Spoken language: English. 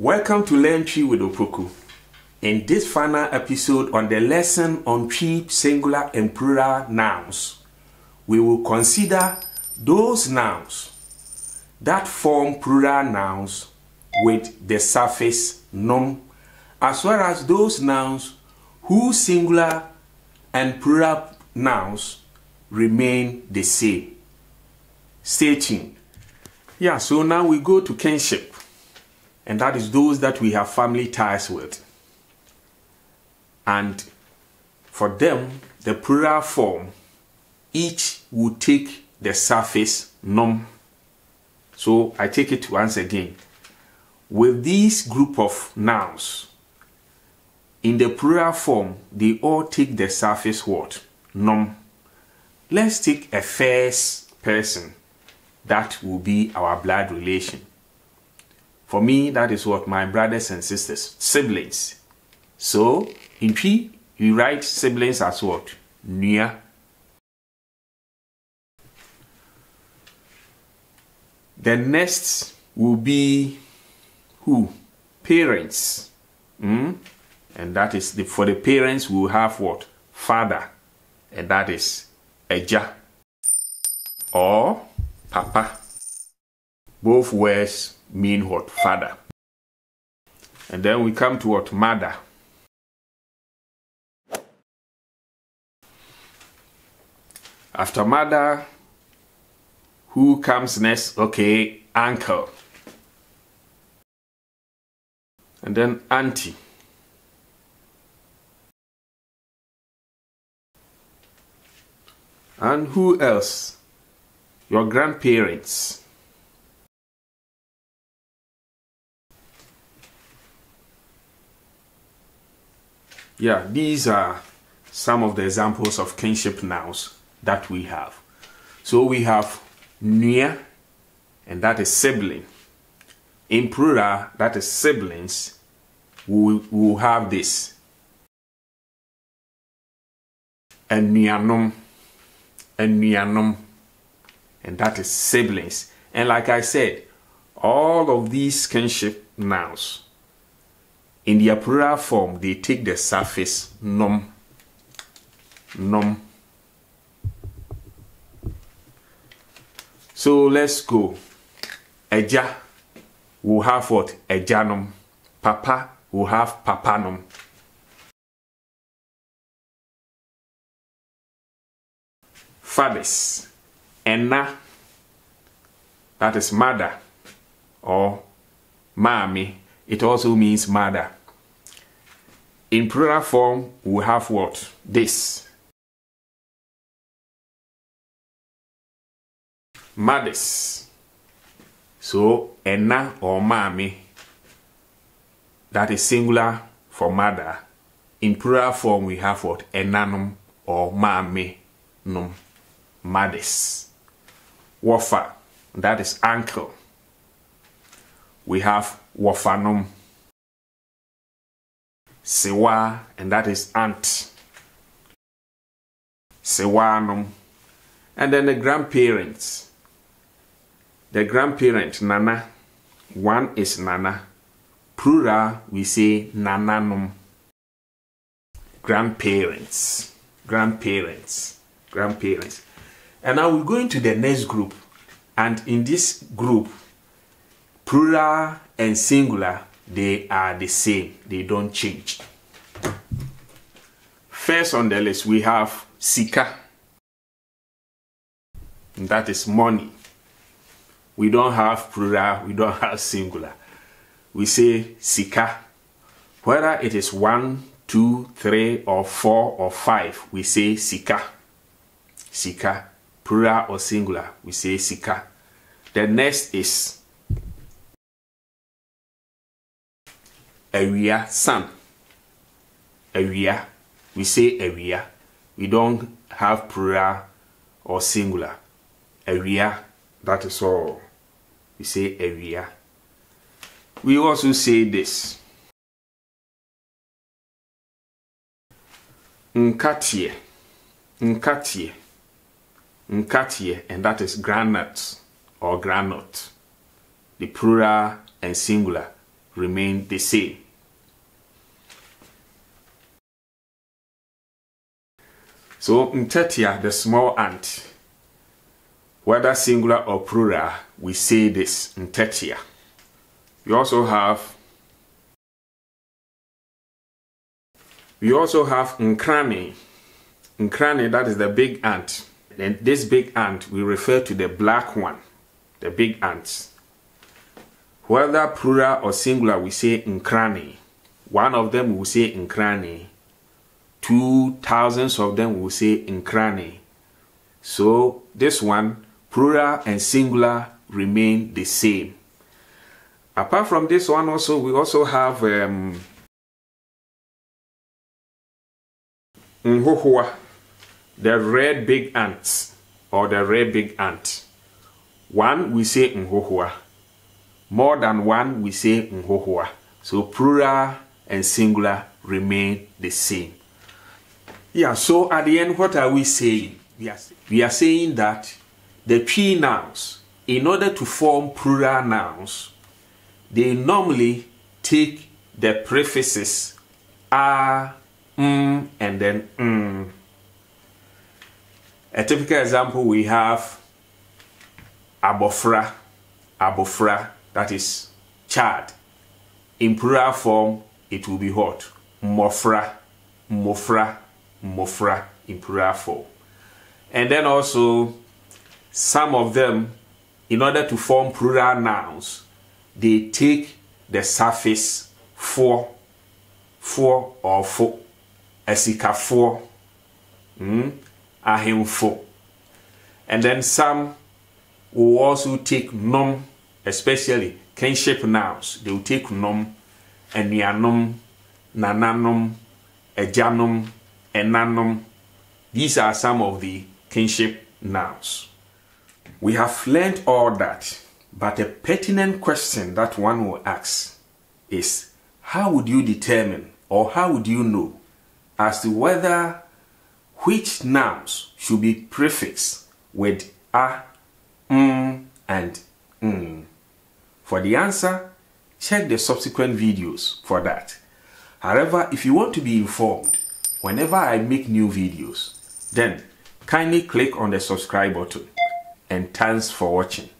Welcome to Learn Twi with Opoku. In this final episode on the lesson on Twi singular and plural nouns, we will consider those nouns that form plural nouns with the suffix -num, as well as those nouns whose singular and plural nouns remain the same. Stay tuned. Yeah, so now we go to kinship. And that is those that we have family ties with. And for them, the plural form, each would take the suffix -num. So I take it once again. With this group of nouns, in the plural form, they all take the suffix what? -num. Let's take a first person. That will be our blood relation. For me, that is what my brothers and sisters, siblings. So, in Twi, we write siblings as what? Nya. The next will be who? Parents. And that is, for the parents, we will have what? Father. And that is Eja or Papa. Both words mean what? Father. And then we come to what? Mother. After mother, who comes next? Okay, uncle. And then auntie. And who else? Your grandparents. Yeah, these are some of the examples of kinship nouns that we have. So we have Nya, and that is sibling. In plural, that is siblings, we will have this. ENIANUM, ENIANUM, and that is siblings. And like I said, all of these kinship nouns, in their plural form, they take the suffix -num. So let's go. Eja will have what? EJANUM. Papa will have Papanum. Fathers. Nana, that is mother or Maame. It also means mother. In plural form, we have what? This. Mades. So, Nana or Maame, that is singular for mother. In plural form, we have what? Enanum or Maamenum. Mades. Wafa, that is uncle. We have Wafanum. Sewa, and that is aunt. Sewanum. And then the grandparents. The grandparent, Nana. One is Nana. Plural, we say Nananum. Grandparents. And now we're going to the next group. And in this group, plural and singular, they are the same. They don't change. First on the list, we have Sika. That is money. We don't have plural. We don't have singular. We say Sika. Whether it is 1, 2, 3, or 4, or 5, we say Sika. Plural or singular, we say Sika. The next is EWIA, son. EWIA, we say EWIA. We don't have plural or singular. EWIA, that is all. We say EWIA. We also say this. Nkateɛ. And that is granite or granite. The plural and singular, remain the same. So Ntetia, the small ant, whether singular or plural, we say this Ntetia. We also have Nkrani. Nkrani, that is the big ant. And this big ant, we refer to the black one, the big ants. Whether plural or singular, we say Nkrani. One of them will say Nkrani. 2,000 of them will say Nkrani. So this one, plural and singular remain the same. Apart from this one, also we also have Nhohoa, the red big ant, or the red big ant. One we say Nhohoa. More than one we say Nhohoa. So plural and singular remain the same. Yeah, so at the end, what are we saying? Yes, we are saying that the Twi nouns, in order to form plural nouns, they normally take the prefixes a, and then m. A typical example we have Abofra, Abofra, that is child. In plural form, it will be what? Mofra, Mofra, Mofra in plural form. And then also, some of them, in order to form plural nouns, they take the suffix for or fo, Esika for, Ahim for. And then some will also take nom, especially kinship nouns. They will take nom, ENIANUM, Nananum, EJANUM, Enanum. These are some of the kinship nouns. We have learned all that, but a pertinent question that one will ask is, how would you determine, or how would you know, as to whether which nouns should be prefixed with a, and ng? For the answer, check the subsequent videos for that. However, if you want to be informed whenever I make new videos, then kindly click on the subscribe button. And thanks for watching.